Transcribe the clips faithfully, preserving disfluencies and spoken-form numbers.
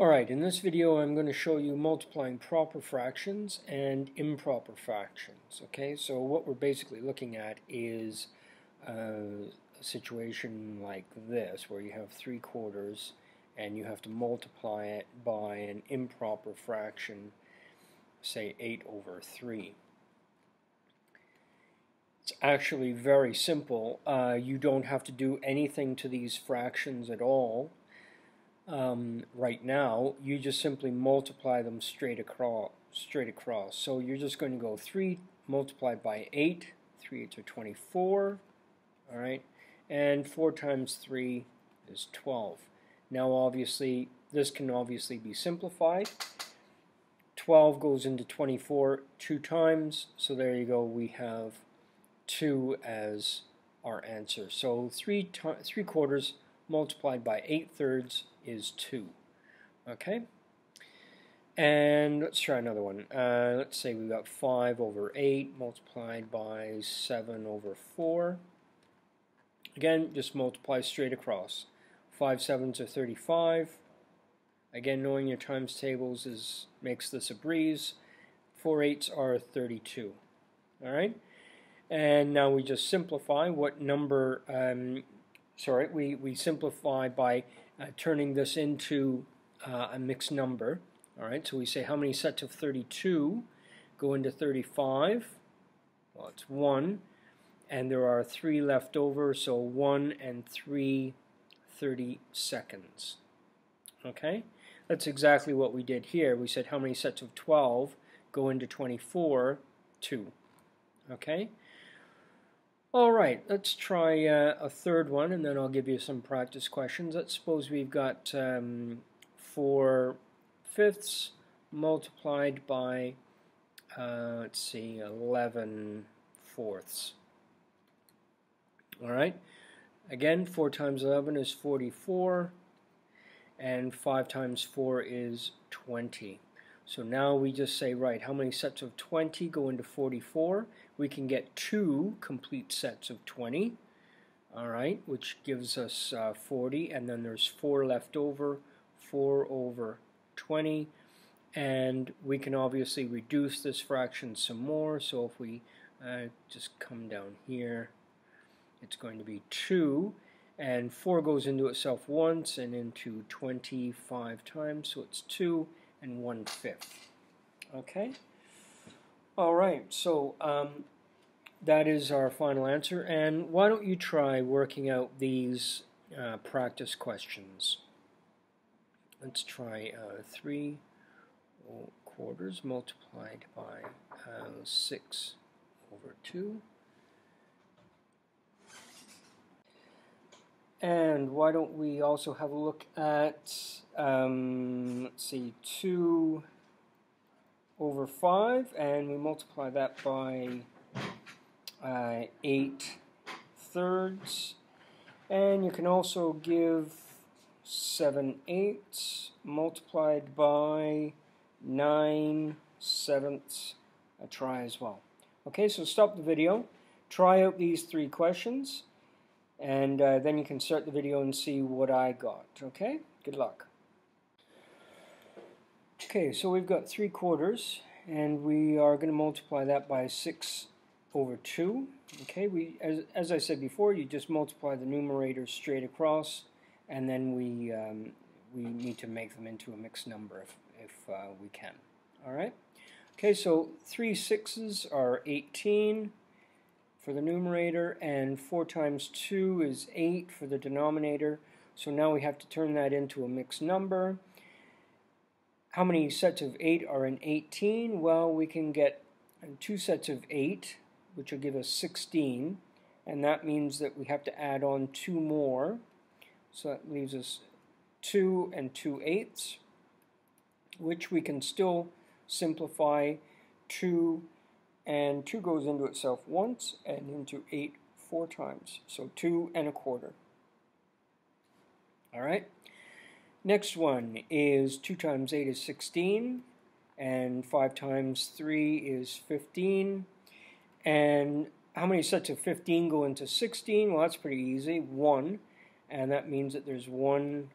Alright, in this video I'm going to show you multiplying proper fractions and improper fractions. Okay, so what we're basically looking at is uh, a situation like this where you have three quarters and you have to multiply it by an improper fraction, say eight over three. It's actually very simple. Uh, you don't have to do anything to these fractions at all. Um, right now, you just simply multiply them straight across. Straight across. So you're just going to go three multiplied by eight. three eighths are twenty-four. All right, and four times three is twelve. Now, obviously, this can obviously be simplified. twelve goes into twenty-four two times. So there you go. We have two as our answer. So three three quarters multiplied by eight thirds is two. Okay? And let's try another one. Uh, let's say we've got five over eight multiplied by seven over four. Again, just multiply straight across. five sevenths are thirty-five. Again, knowing your times tables is makes this a breeze. four eighths are thirty-two. Alright? And now we just simplify. What number... Um, Sorry, we, we simplify by uh, turning this into uh, a mixed number. All right, so we say how many sets of thirty-two go into thirty-five? Well, it's one, and there are three left over, so one and three thirty-seconds. Okay, that's exactly what we did here. We said how many sets of twelve go into twenty-four? two. Okay. Alright, let's try uh, a third one and then I'll give you some practice questions. Let's suppose we've got um, four fifths multiplied by, uh, let's see, eleven fourths. Alright, again, four times eleven is forty-four and five times four is twenty. So now we just say, right, how many sets of twenty go into forty-four? We can get two complete sets of twenty, all right, which gives us uh, forty, and then there's four left over, four over twenty, and we can obviously reduce this fraction some more, so if we uh, just come down here, it's going to be two, and four goes into itself once and into twenty-five times, so it's two, and one fifth. Okay? Alright, so um, that is our final answer, and why don't you try working out these uh, practice questions. Let's try uh, three quarters multiplied by uh, six over two. And why don't we also have a look at, um, let's see, two over five, and we multiply that by uh, eight thirds. And you can also give seven eighths multiplied by nine sevenths a try as well. Okay, so stop the video, try out these three questions, and uh, then you can start the video and see what I got. Okay, good luck. Okay, so we've got three quarters, and we are going to multiply that by six over two. Okay, we as, as I said before, you just multiply the numerator straight across, and then we, um, we need to make them into a mixed number if, if uh, we can. Alright, okay, so three sixes are eighteen. For the numerator, and four times two is eight for the denominator. So now we have to turn that into a mixed number. How many sets of eight are in eighteen? Well, we can get two sets of eight, which will give us sixteen, and that means that we have to add on two more. So that leaves us two and two eighths, which we can still simplify. Two And two goes into itself once and into eight four times. So two and a quarter. Alright. Next one is two times eight is sixteen. And five times three is fifteen. And how many sets of fifteen go into sixteen? Well, that's pretty easy. one. And that means that there's one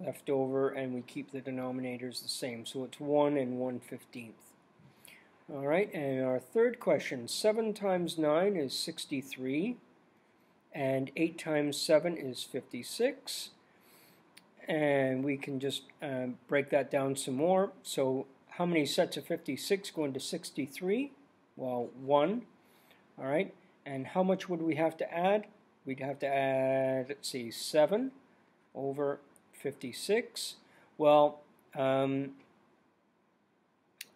left over, and we keep the denominators the same. So it's one and one fifteenth. All right, and our third question, seven times nine is sixty-three, and eight times seven is fifty-six. And we can just um, break that down some more. So how many sets of fifty-six go into sixty-three? Well, one. All right, and how much would we have to add? We'd have to add, let's see, seven over fifty-six. Well, um,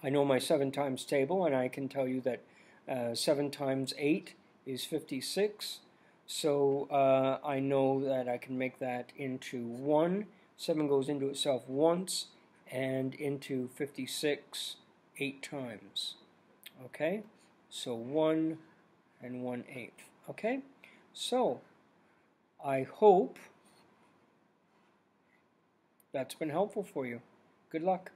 I know my seven times table, and I can tell you that uh, seven times eight is fifty-six. So uh, I know that I can make that into one. seven goes into itself once, and into fifty-six eight times. Okay? So one and one eighth. Okay? So I hope that's been helpful for you. Good luck.